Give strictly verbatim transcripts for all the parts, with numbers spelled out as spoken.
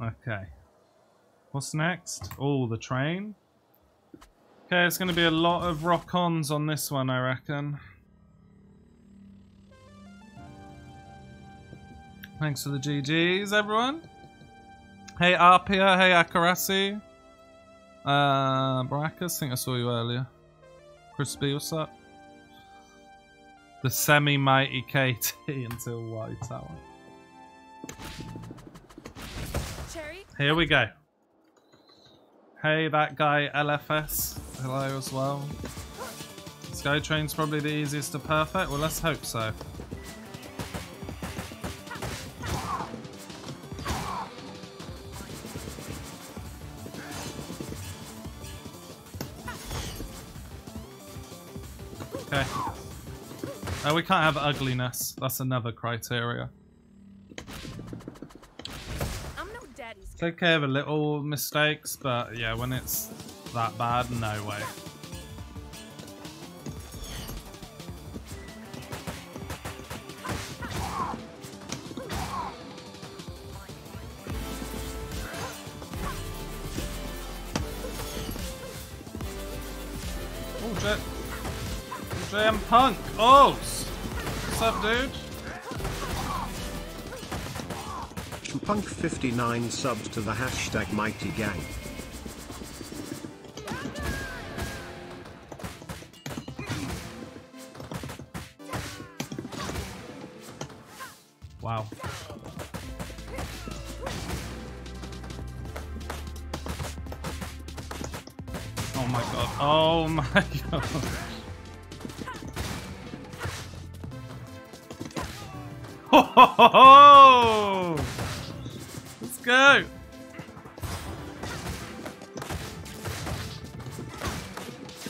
Okay. What's next? Oh, the train. Okay, it's going to be a lot of rock-ons on this one, I reckon. Thanks for the G Gs, everyone. Hey, Arpia. Hey, Akarasi. Uh, Baracus, I think I saw you earlier. Crispy, what's up? The semi-mighty K T until White Tower. Cherry. Here we go. Hey, that guy L F S. Hello as well. Sky Train's probably the easiest to perfect. Well, let's hope so. Okay. Oh, we can't have ugliness. That's another criteria. It's okay with little mistakes, but yeah, when it's that bad, no way. Oh, J J M Punk! Oh! What's up, dude? Punk fifty-nine subs to the hashtag Mighty Gang. Wow. Oh my god. Oh my god. Ho ho ho ho! Go!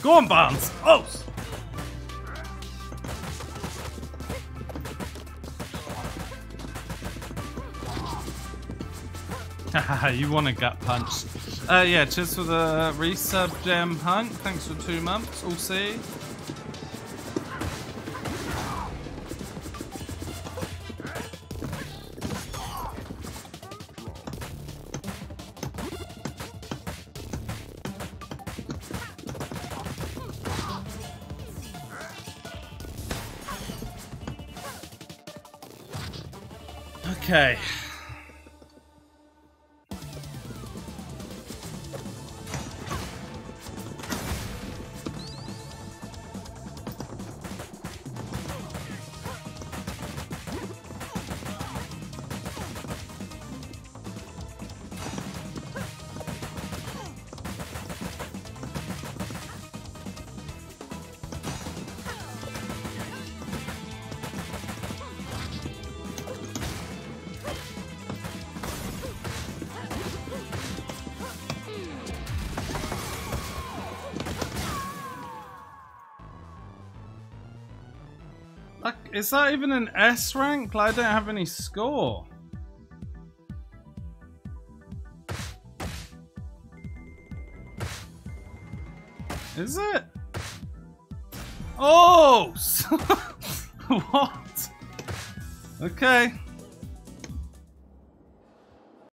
Go on, Barnes! Oh! Haha, you want to gut punch. Uh, yeah, cheers for the resub, Jam Hunt. Thanks for two months. We'll see. Okay. Is that even an S rank? Like, I don't have any score. Is it? Oh! What? Okay.